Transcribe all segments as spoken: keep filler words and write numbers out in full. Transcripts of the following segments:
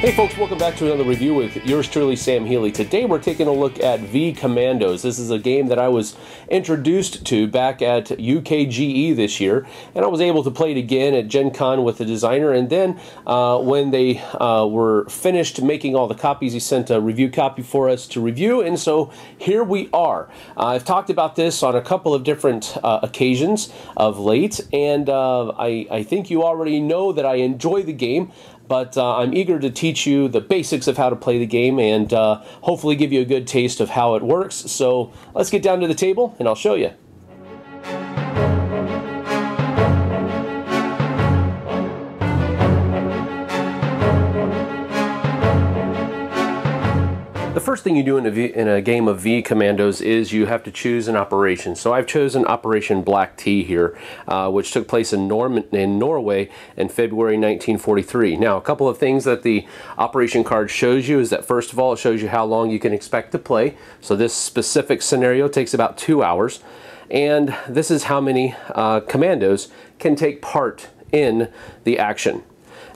Hey folks, welcome back to another review with yours truly, Sam Healey. Today we're taking a look at V Commandos. This is a game that I was introduced to back at U K G E this year, and I was able to play it again at Gen Con with the designer, and then uh, when they uh, were finished making all the copies, he sent a review copy for us to review, and so here we are. Uh, I've talked about this on a couple of different uh, occasions of late, and uh, I, I think you already know that I enjoy the game. But uh, I'm eager to teach you the basics of how to play the game and uh, hopefully give you a good taste of how it works. So let's get down to the table and I'll show you. The first thing you do in a, v in a game of V Commandos is you have to choose an operation. So I've chosen Operation Black T here, uh, which took place in, Norm in Norway in February nineteen forty-three. Now, a couple of things that the operation card shows you is that, first of all, it shows you how long you can expect to play. So this specific scenario takes about two hours. And this is how many uh, commandos can take part in the action.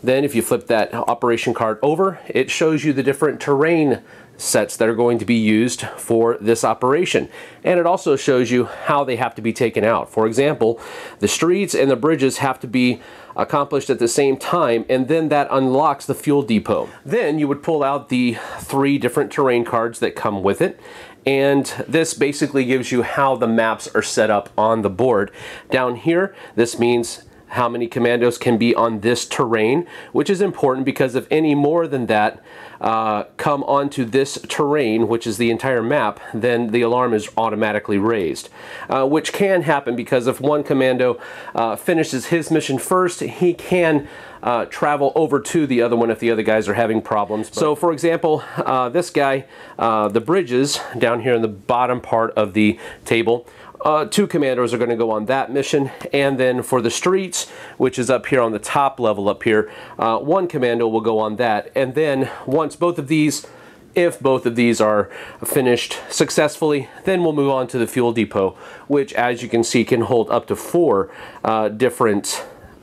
Then if you flip that operation card over, it shows you the different terrain sets that are going to be used for this operation, and it also shows you how they have to be taken out. For example, the streets and the bridges have to be accomplished at the same time, and then that unlocks the fuel depot. Then you would pull out the three different terrain cards that come with it, and this basically gives you how the maps are set up on the board. Down here, this means how many commandos can be on this terrain, which is important because if any more than that uh, come onto this terrain, which is the entire map, then the alarm is automatically raised, uh, which can happen because if one commando uh, finishes his mission first, he can uh, travel over to the other one if the other guys are having problems. But so for example, uh, this guy, uh, the bridges down here in the bottom part of the table, Uh, two commandos are going to go on that mission, and then for the streets, which is up here on the top level up here, uh, one commando will go on that, and then once both of these, if both of these are finished successfully, then we'll move on to the fuel depot, which as you can see can hold up to four uh, different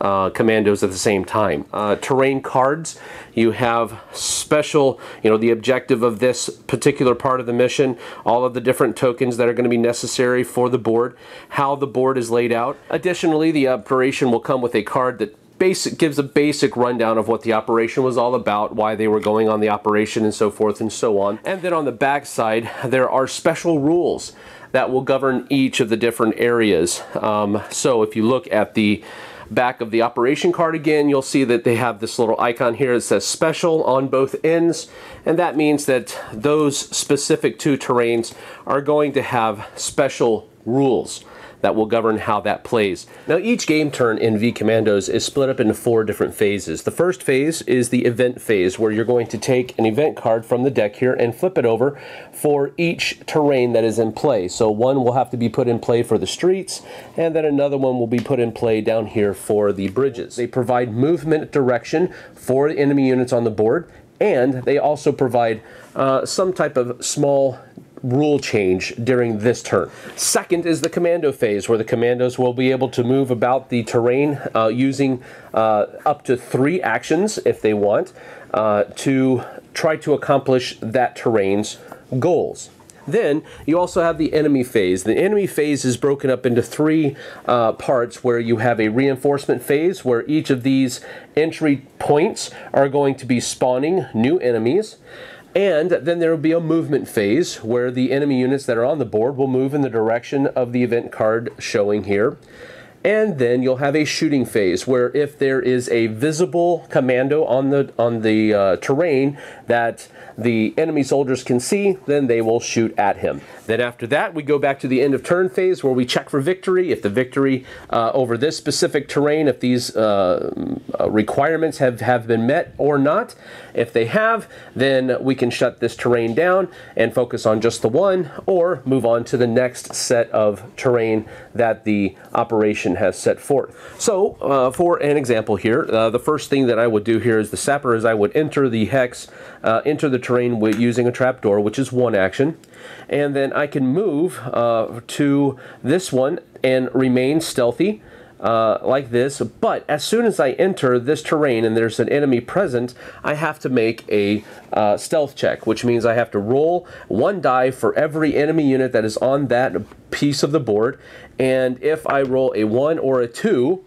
Uh, commandos at the same time. Uh, terrain cards, you have special, you know, the objective of this particular part of the mission, all of the different tokens that are going to be necessary for the board, how the board is laid out. Additionally, the operation will come with a card that Basic, gives a basic rundown of what the operation was all about, why they were going on the operation, and so forth and so on. And then on the back side, there are special rules that will govern each of the different areas. Um, so if you look at the back of the operation card again, you'll see that they have this little icon here that says special on both ends, and that means that those specific two terrains are going to have special rules that will govern how that plays. Now, each game turn in V Commandos is split up into four different phases. The first phase is the event phase, where you're going to take an event card from the deck here and flip it over for each terrain that is in play. So one will have to be put in play for the streets, and then another one will be put in play down here for the bridges. They provide movement direction for enemy units on the board, and they also provide uh, some type of small rule change during this turn. Second is the commando phase, where the commandos will be able to move about the terrain uh, using uh, up to three actions if they want uh, to try to accomplish that terrain's goals. Then you also have the enemy phase. The enemy phase is broken up into three uh, parts, where you have a reinforcement phase, where each of these entry points are going to be spawning new enemies. And then there will be a movement phase, where the enemy units that are on the board will move in the direction of the event card showing here. And then you'll have a shooting phase, where if there is a visible commando on the on the uh, terrain that the enemy soldiers can see, then they will shoot at him. Then after that, we go back to the end of turn phase, where we check for victory. If the victory uh, over this specific terrain, if these uh, requirements have, have been met or not. If they have, then we can shut this terrain down and focus on just the one, or move on to the next set of terrain that the operation has set forth. So uh, for an example here, uh, the first thing that I would do here as the sapper is I would enter the hex, uh, enter the terrain with using a trapdoor, which is one action, and then I can move uh, to this one and remain stealthy uh, like this, but as soon as I enter this terrain and there's an enemy present, I have to make a uh, stealth check, which means I have to roll one die for every enemy unit that is on that piece of the board, and if I roll a one or a two,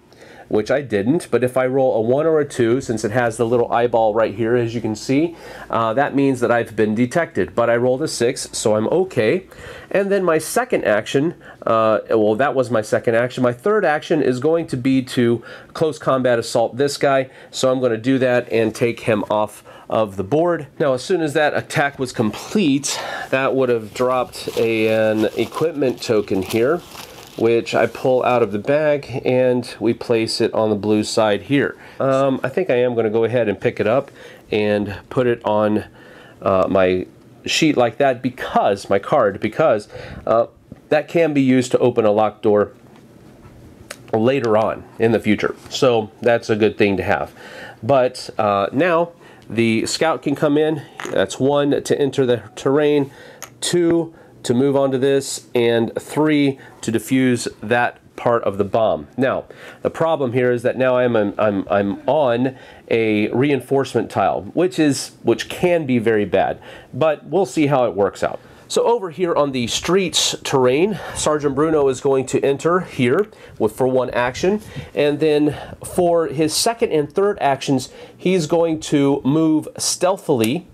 which I didn't, but if I roll a one or a two, since it has the little eyeball right here, as you can see, uh, that means that I've been detected. But I rolled a six, so I'm okay. And then my second action, uh, well, that was my second action. My third action is going to be to close combat assault this guy, so I'm going to do that and take him off of the board. Now, as soon as that attack was complete, that would have dropped a, an equipment token here, which I pull out of the bag, and we place it on the blue side here. Um, I think I am going to go ahead and pick it up and put it on uh, my sheet like that, because, my card, because uh, that can be used to open a locked door later on in the future. So that's a good thing to have. But uh, now the scout can come in. That's one to enter the terrain, two to move on to this, and three to defuse that part of the bomb. Now, the problem here is that now I'm I'm I'm, I'm on a reinforcement tile, which is which can be very bad, but we'll see how it works out. So over here on the streets terrain, Sergeant Bruno is going to enter here with for one action, and then for his second and third actions, he's going to move stealthily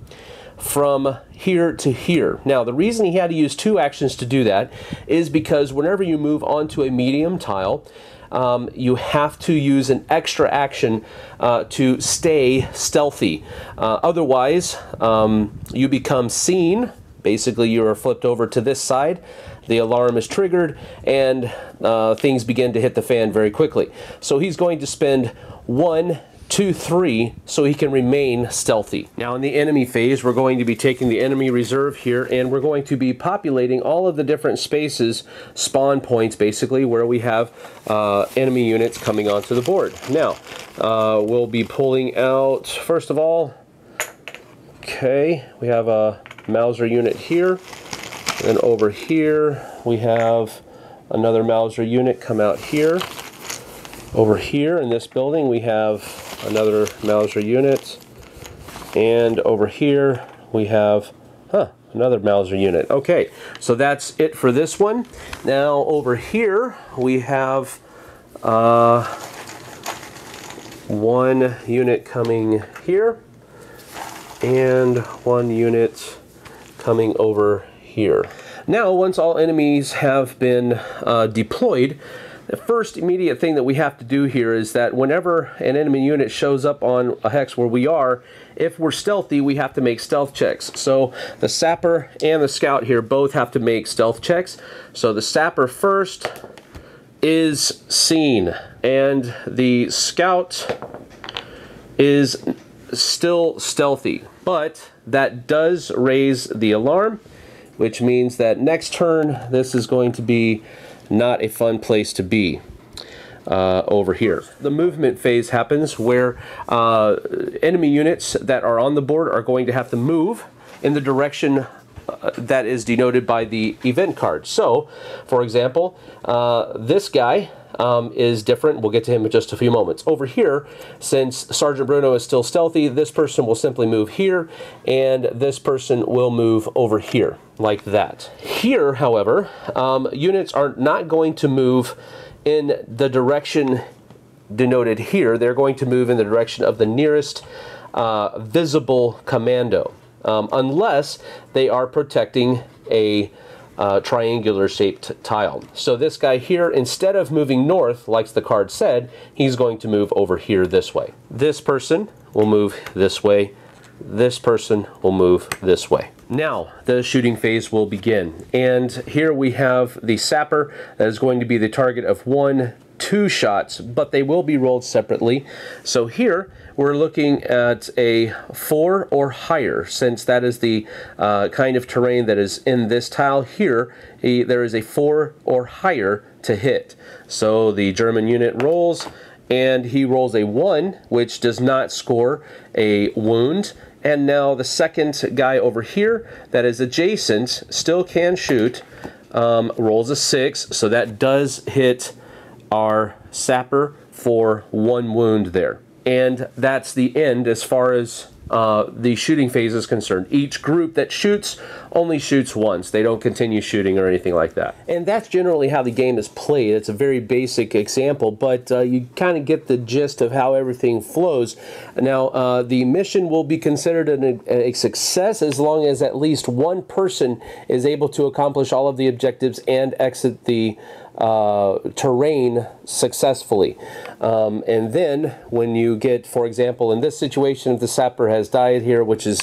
from here to here. Now, the reason he had to use two actions to do that is because whenever you move onto a medium tile, um, you have to use an extra action uh, to stay stealthy. Uh, otherwise, um, you become seen. Basically, you are flipped over to this side, the alarm is triggered, and uh, things begin to hit the fan very quickly. So he's going to spend one two, three, so he can remain stealthy. Now in the enemy phase, we're going to be taking the enemy reserve here, and we're going to be populating all of the different spaces, spawn points basically, where we have uh, enemy units coming onto the board. Now, uh, we'll be pulling out, first of all, okay, we have a Mauser unit here, and over here we have another Mauser unit come out here. Over here in this building we have another Mauser unit, and over here we have huh, another Mauser unit. Okay, so that's it for this one. Now over here we have uh, one unit coming here and one unit coming over here. Now once all enemies have been uh, deployed, the first immediate thing that we have to do here is that whenever an enemy unit shows up on a hex where we are, if we're stealthy, we have to make stealth checks. So the sapper and the scout here both have to make stealth checks. So the sapper first is seen, and the scout is still stealthy, but that does raise the alarm, which means that next turn this is going to be not a fun place to be uh, over here. The movement phase happens where uh, enemy units that are on the board are going to have to move in the direction uh, that is denoted by the event card. So, for example, uh, this guy um, is different. We'll get to him in just a few moments. Over here, since Sergeant Bruno is still stealthy, this person will simply move here, and this person will move over here, like that. Here, however, um, units are not going to move in the direction denoted here. They're going to move in the direction of the nearest uh, visible commando, um, unless they are protecting a uh, triangular shaped tile. So this guy here, instead of moving north, like the card said, he's going to move over here this way. This person will move this way. This person will move this way. Now the shooting phase will begin, and here we have the sapper that is going to be the target of one, two shots, but they will be rolled separately. So here we're looking at a four or higher, since that is the uh, kind of terrain that is in this tile here. He, there is a four or higher to hit. So the German unit rolls, and he rolls a one, which does not score a wound. And now the second guy over here that is adjacent, still can shoot, um, rolls a six, so that does hit our sapper for one wound there. And that's the end as far as uh, the shooting phase is concerned. Each group that shoots only shoots once. They don't continue shooting or anything like that. And that's generally how the game is played. It's a very basic example, but uh, you kind of get the gist of how everything flows. Now, uh, the mission will be considered an, a success as long as at least one person is able to accomplish all of the objectives and exit the Uh, terrain successfully. Um, and then when you get, for example, in this situation, if the sapper has died here, which is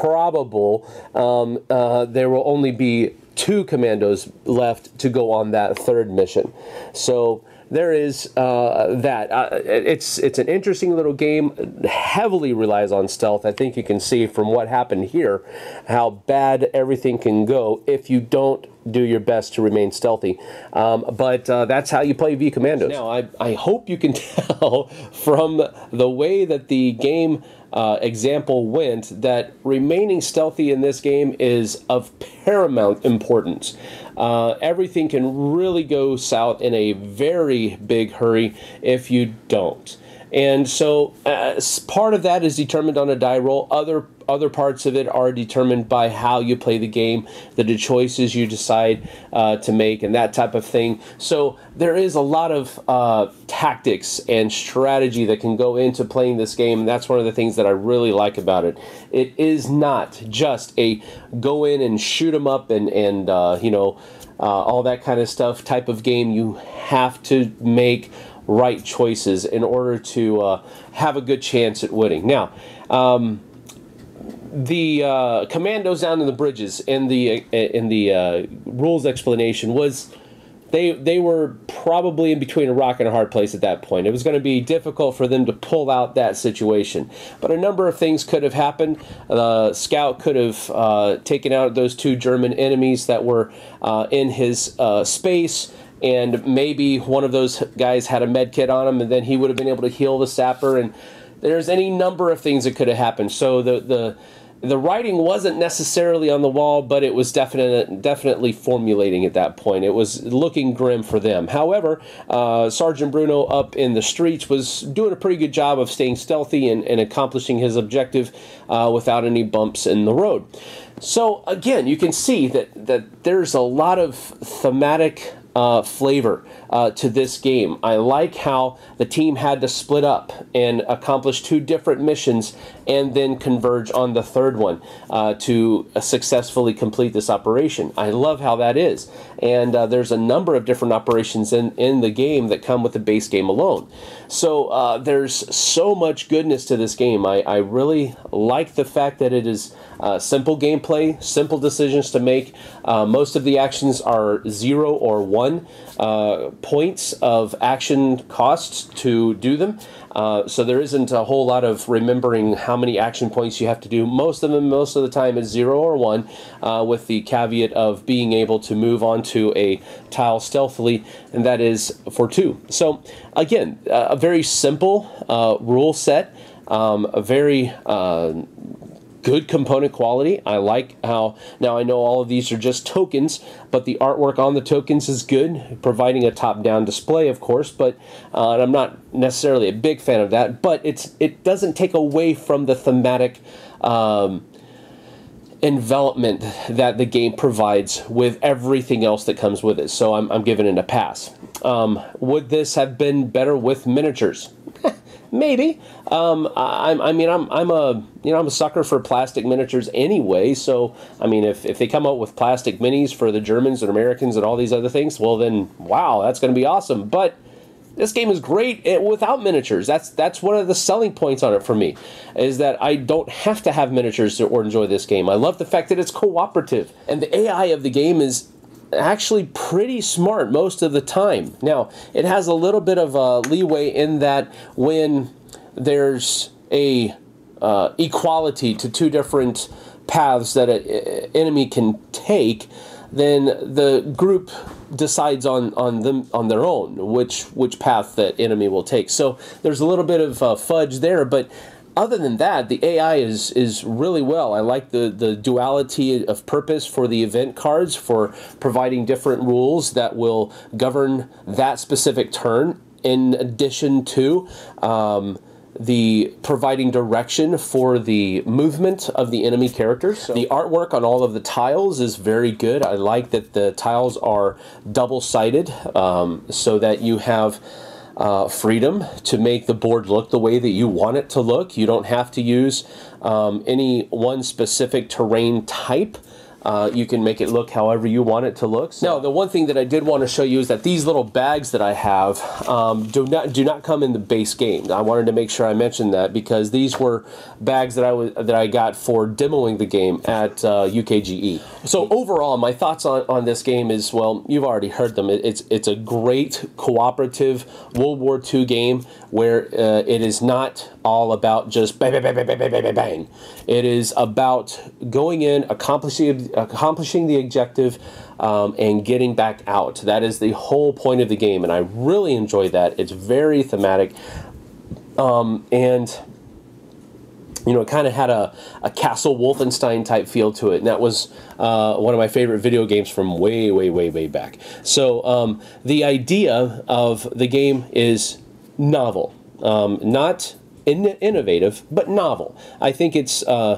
probable, um, uh, there will only be two commandos left to go on that third mission. So there is uh, that. Uh, it's it's an interesting little game. Heavily relies on stealth. I think you can see from what happened here how bad everything can go if you don't do your best to remain stealthy. Um, but uh, that's how you play V Commandos. Now, I, I hope you can tell from the way that the game uh, example went that remaining stealthy in this game is of paramount importance. Uh, everything can really go south in a very big hurry if you don't. And so uh, part of that is determined on a die roll. Other other parts of it are determined by how you play the game, the, the choices you decide uh, to make, and that type of thing. So there is a lot of uh, tactics and strategy that can go into playing this game. And that's one of the things that I really like about it. It is not just a go in and shoot 'em up and, and uh, you know, uh, all that kind of stuff type of game. You have to make right choices in order to uh, have a good chance at winning. Now, um, the uh, commandos down in the bridges in the in the uh, rules explanation was they they were probably in between a rock and a hard place at that point. It was going to be difficult for them to pull out that situation, but a number of things could have happened. The scout could have uh, taken out those two German enemies that were uh, in his uh, space. And maybe one of those guys had a med kit on him, and then he would have been able to heal the sapper. And there's any number of things that could have happened. So the the the writing wasn't necessarily on the wall, but it was definite, definitely formulating at that point. It was looking grim for them. However, uh, Sergeant Bruno up in the streets was doing a pretty good job of staying stealthy and, and accomplishing his objective uh, without any bumps in the road. So again, you can see that that there's a lot of thematic Uh, flavor uh, to this game. I like how the team had to split up and accomplish two different missions and then converge on the third one uh, to uh, successfully complete this operation. I love how that is. And uh, there's a number of different operations in, in the game that come with the base game alone. So uh, there's so much goodness to this game. I, I really like the fact that it is uh, simple gameplay, simple decisions to make. Uh, most of the actions are zero or one Uh, points of action costs to do them. Uh, so there isn't a whole lot of remembering how many action points you have to do. Most of them, most of the time, is zero or one, uh, with the caveat of being able to move onto a tile stealthily, and that is for two. So again, uh, a very simple uh, rule set, um, a very uh, good component quality. I like how, now I know all of these are just tokens, but the artwork on the tokens is good, providing a top-down display, of course, but uh, and I'm not necessarily a big fan of that, but it's it doesn't take away from the thematic um, envelopment that the game provides with everything else that comes with it. So I'm, I'm giving it a pass. Um, would this have been better with miniatures? Maybe. Um, I, I mean, I'm, I'm a you know I'm a sucker for plastic miniatures anyway. So I mean, if, if they come out with plastic minis for the Germans and Americans and all these other things, well then, wow, that's going to be awesome. But this game is great without miniatures. That's that's one of the selling points on it for me, is that I don't have to have miniatures to or enjoy this game. I love the fact that it's cooperative, and the A I of the game is actually pretty smart most of the time. Now, it has a little bit of uh, leeway in that when there's a uh, equality to two different paths that an enemy can take, then the group decides on on them on their own which which path that enemy will take. So there's a little bit of uh, fudge there, but other than that, the A I is is really well. I like the, the duality of purpose for the event cards, for providing different rules that will govern that specific turn, in addition to um, the providing direction for the movement of the enemy characters. So the artwork on all of the tiles is very good. I like that the tiles are double-sided, um, so that you have Uh, freedom to make the board look the way that you want it to look. You don't have to use um, any one specific terrain type. Uh, you can make it look however you want it to look. So now, the one thing that I did want to show you is that these little bags that I have um, do not do not come in the base game. I wanted to make sure I mentioned that, because these were bags that I was that I got for demoing the game at uh, U K G E. So overall, my thoughts on, on this game is, well, you've already heard them. It, it's it's a great cooperative World War Two game where uh, it is not all about just bang, bang, bang, bang, bang, bang, bang. It is about going in, accomplishing accomplishing the objective, um, and getting back out. That is the whole point of the game, and I really enjoy that. It's very thematic, um, and you know, it kind of had a, a Castle Wolfenstein type feel to it, and that was uh, one of my favorite video games from way, way, way, way back. So um, the idea of the game is novel, um, not in innovative, but novel. I think it's uh,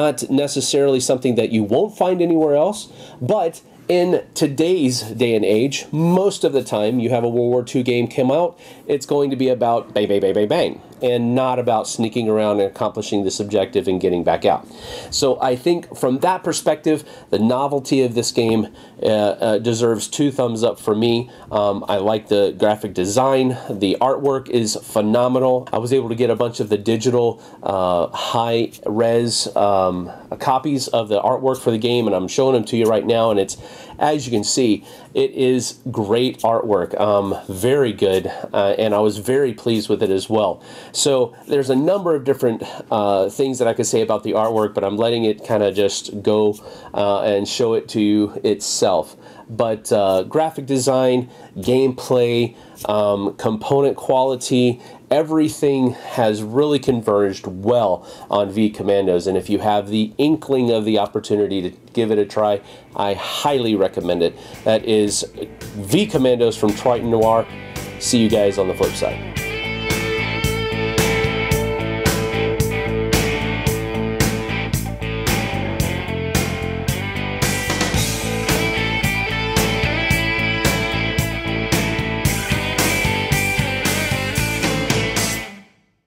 not necessarily something that you won't find anywhere else, but in today's day and age, most of the time you have a World War Two game come out, it's going to be about bang, bang, bang, bang, bang, and not about sneaking around and accomplishing this objective and getting back out. So I think from that perspective, the novelty of this game uh, uh, deserves two thumbs up for me. Um, I like the graphic design. The artwork is phenomenal. I was able to get a bunch of the digital uh, high-res um, copies of the artwork for the game, and I'm showing them to you right now, and it's, as you can see, it is great artwork, um, very good, uh, and I was very pleased with it as well. So there's a number of different uh, things that I could say about the artwork, but I'm letting it kind of just go uh, and show it to you itself. But uh, graphic design, gameplay, um, component quality, everything has really converged well on V Commandos, and if you have the inkling of the opportunity to give it a try, I highly recommend it. That is V Commandos from Triton Noir. See you guys on the flip side.